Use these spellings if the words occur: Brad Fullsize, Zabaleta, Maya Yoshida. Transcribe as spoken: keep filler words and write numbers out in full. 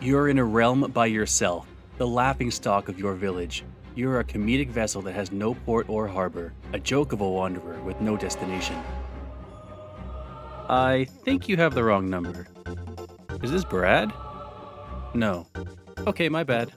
You're in a realm by yourself, the laughingstock of your village. You're a comedic vessel that has no port or harbor, a joke of a wanderer with no destination. I think you have the wrong number. Is this Brad? No. Okay, my bad.